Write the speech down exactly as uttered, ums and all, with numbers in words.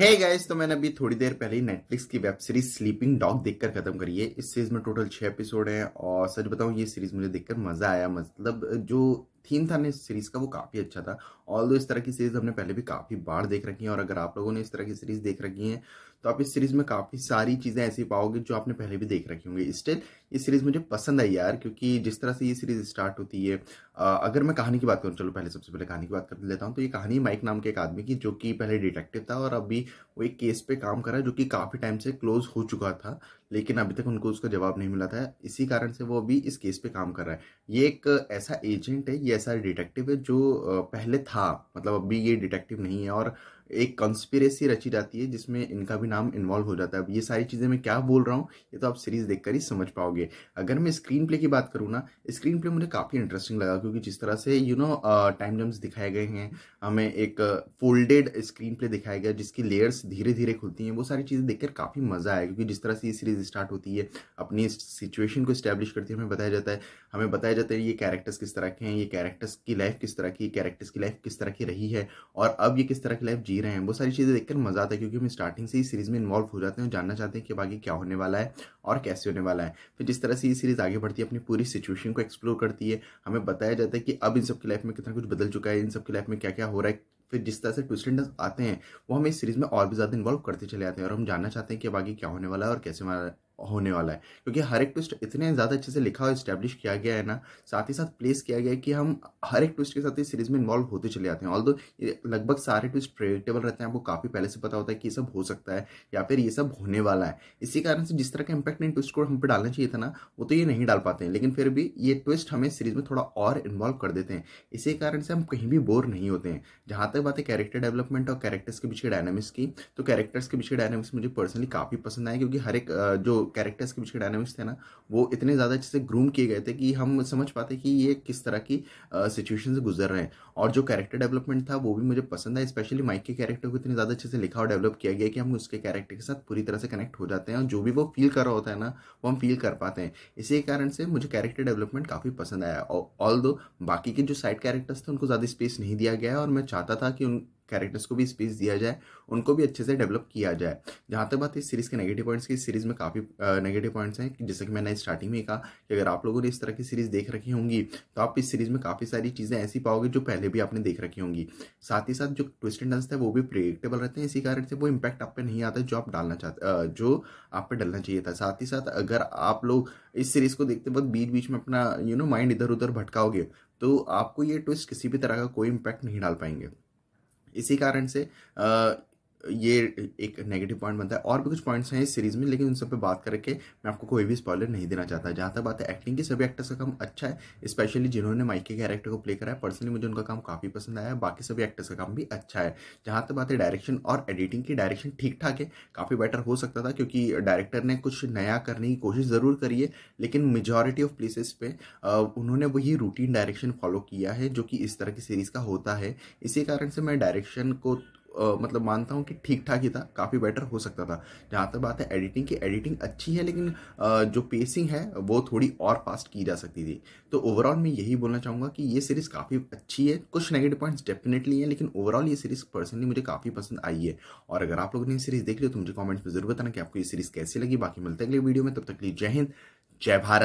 Hey guys, तो मैंने अभी थोड़ी देर पहले ही नेटफ्लिक्स की वेब सीरीज स्लीपिंग डॉग देखकर खत्म करी है। इस सीरीज में टोटल छह एपिसोड हैं और सच बताऊं ये सीरीज मुझे देखकर मजा आया। मतलब जो थीम था ना इस सीरीज का वो काफ़ी अच्छा था। ऑल्दो इस तरह की सीरीज हमने पहले भी काफ़ी बार देख रखी है और अगर आप लोगों ने इस तरह की सीरीज देख रखी है तो आप इस सीरीज में काफ़ी सारी चीज़ें ऐसी पाओगे जो आपने पहले भी देख रखी होंगी। स्टिल ये सीरीज मुझे पसंद आई यार, क्योंकि जिस तरह से ये सीरीज स्टार्ट होती है आ, अगर मैं कहानी की बात करूँ, चलो पहले सबसे पहले कहानी की बात कर लेता हूँ। तो ये कहानी माइक नाम के एक आदमी की, जो कि पहले डिटेक्टिव था और अभी वो एक केस पर काम कर रहा है जो कि काफ़ी टाइम से क्लोज हो चुका था, लेकिन अभी तक उनको उसका जवाब नहीं मिला था। इसी कारण से वो अभी इस केस पर काम कर रहा है। ये एक ऐसा एजेंट है, ये ऐसा डिटेक्टिव है जो पहले था, मतलब अभी ये डिटेक्टिव नहीं है, और एक कंस्पिरेसी रची जाती है जिसमें इनका भी नाम इन्वॉल्व हो जाता है। अब ये सारी चीज़ें मैं क्या बोल रहा हूँ ये तो आप सीरीज़ देखकर ही समझ पाओगे। अगर मैं स्क्रीन प्ले की बात करूँ ना, स्क्रीन प्ले मुझे काफ़ी इंटरेस्टिंग लगा, क्योंकि जिस तरह से यू नो टाइम जम्प्स दिखाए गए हैं, हमें एक फोल्डेड स्क्रीन प्ले दिखाया गया जिसकी लेयर्स धीरे धीरे खुलती हैं, वो सारी चीज़ें देखकर काफ़ी मज़ा आया। क्योंकि जिस तरह से ये सीरीज़ स्टार्ट होती है, अपनी सिचुएशन को इस्टेब्लिश करती है, हमें बताया जाता है हमें बताया जाता है ये कैरेक्टर्स किस तरह के हैं, ये कैरेक्टर्स की लाइफ किस तरह की कैरेक्टर्स की लाइफ किस तरह की रही है और अब ये किस तरह की लाइफ जी रहे हैं। वो सारी चीज़ें देखकर मजा आता है, क्योंकि हम स्टार्टिंग से ही सीरीज में इन्वॉल्व हो जाते हैं और जानना चाहते हैं कि बाकी क्या होने वाला है और कैसे होने वाला है। फिर जिस तरह से ये सीरीज आगे बढ़ती है, अपनी पूरी सिचुएशन को एक्सप्लोर करती है, हमें बताया जाता है कि अब इन सब की लाइफ में कितना कुछ बदल चुका है, इन सब की लाइफ में क्या क्या हो रहा है। फिर जिस तरह से ट्विस्ट एंड टर्न्स आते हैं वो हमें इस सीरीज में और भी ज़्यादा इन्वॉल्व करते चले आते हैं और हम जानना चाहते हैं कि बाकी क्या होने वाला है और कैसे होने वाला है, क्योंकि हर एक ट्विस्ट इतने ज़्यादा अच्छे से लिखा और इस्टेब्लिश किया गया है ना, साथ ही साथ प्लेस किया गया है कि हम हर एक ट्विस्ट के साथ इस सीरीज़ में इन्वॉल्व होते चले आते हैं। ऑल्दो लगभग सारे ट्विस्ट प्रेडिक्टेबल रहते हैं, आपको काफ़ी पहले से पता होता है कि ये सब हो सकता है या फिर ये सब होने वाला है। इसी कारण से जिस तरह का इम्पैक्ट इन ट्विस्ट को हम पे डालना चाहिए था ना, वो तो ये नहीं डाल पाते हैं, लेकिन फिर भी ये ट्विस्ट हमें सीरीज़ में थोड़ा और इन्वॉल्व कर देते हैं। इसी कारण से हम कहीं भी बोर नहीं होते हैं। जहाँ तक बात है कैरेक्टर डेवलपमेंट और कैरेक्टर्स के पीछे डायनामिक्स की, तो कैरेक्टर्स के पीछे डायनामिक्स मुझे पर्सनली काफ़ी पसंद आए, क्योंकि हर एक जो कैरेक्टर्स के पीछे डायनामिक्स थे ना वो इतने ज़्यादा अच्छे से ग्रूम किए गए थे कि हम समझ पाते कि ये किस तरह की सिचुएशन से गुजर रहे हैं। और जो कैरेक्टर डेवलपमेंट था वो भी मुझे पसंद है, स्पेशली माइक के कैरेक्टर को इतने ज़्यादा अच्छे से लिखा और डेवलप किया गया कि हम उसके कैरेक्टर के साथ पूरी तरह से कनेक्ट हो जाते हैं और जो भी वो फील कर रहा होता है ना वो हम फील कर पाते हैं। इसी कारण से मुझे कैरेक्टर डेवलपमेंट काफ़ी पसंद आया। और ऑल्दो बाकी के जो साइड कैरेक्टर्स थे उनको ज़्यादा स्पेस नहीं दिया गया और मैं चाहता था कि उन कैरेक्टर्स को भी स्पेस दिया जाए, उनको भी अच्छे से डेवलप किया जाए। जहाँ तक बात इस सीरीज़ के नेगेटिव पॉइंट्स की, सीरीज़ में काफ़ी नेगेटिव पॉइंट्स हैं, जैसे कि मैंने स्टार्टिंग में कहा कि अगर आप लोगों ने इस तरह की सीरीज़ देख रखी होंगी तो आप इस सीरीज़ में काफ़ी सारी चीज़ें ऐसी पाओगे जो पहले भी आपने देख रखी होंगी। साथ ही साथ जो ट्विस्ट एंड टर्न्स है वो भी प्रेडिक्टेबल रहते हैं, इसी कारण से वो इम्पैक्ट आप पे नहीं आता जो आप डालना चाहते जो आप पे डालना चाहिए था। साथ ही साथ अगर आप लोग इस सीरीज़ को देखते वक्त बीच बीच में अपना यू नो माइंड इधर उधर भटकाओगे तो आपको ये ट्विस्ट किसी भी तरह का कोई इम्पैक्ट नहीं डाल पाएंगे। इसी कारण से आ, ये एक नेगेटिव पॉइंट बनता है। और भी कुछ पॉइंट्स हैं इस सीरीज़ में, लेकिन उन सब पे बात करके मैं आपको कोई भी स्पॉइलर नहीं देना चाहता। जहाँ तक बात है एक्टिंग की, सभी एक्टर्स का काम अच्छा है, स्पेशली जिन्होंने माइक के कैरेक्टर को प्ले करा है पर्सनली मुझे उनका काम काफ़ी पसंद आया। बाकी सभी एक्टर्स का काम भी अच्छा है। जहाँ तक बात है डायरेक्शन और एडिटिंग की, डायरेक्शन ठीक ठाक है, काफ़ी बेटर हो सकता था, क्योंकि डायरेक्टर ने कुछ नया करने की कोशिश ज़रूर करी है, लेकिन मेजॉरिटी ऑफ प्लेसेस पे उन्होंने वही रूटीन डायरेक्शन फॉलो किया है जो कि इस तरह की सीरीज़ का होता है। इसी कारण से मैं डायरेक्शन को Uh, मतलब मानता हूँ कि ठीक ठाक ही था, काफ़ी बेटर हो सकता था। जहाँ तक बात है एडिटिंग की, एडिटिंग अच्छी है, लेकिन uh, जो पेसिंग है वो थोड़ी और फास्ट की जा सकती थी। तो ओवरऑल मैं यही बोलना चाहूँगा कि ये सीरीज़ काफ़ी अच्छी है, कुछ नेगेटिव पॉइंट्स डेफिनेटली हैं, लेकिन ओवरऑल ये सीरीज़ पर्सनली मुझे काफ़ी पसंद आई है। और अगर आप लोगों ने ये सीरीज़ देख ली तो मुझे कॉमेंट्स में जरूर बताना कि आपको ये सीरीज़ कैसी लगी। बाकी मिलते हैं अगले वीडियो में, तब तक के लिए जय हिंद, जय भारत।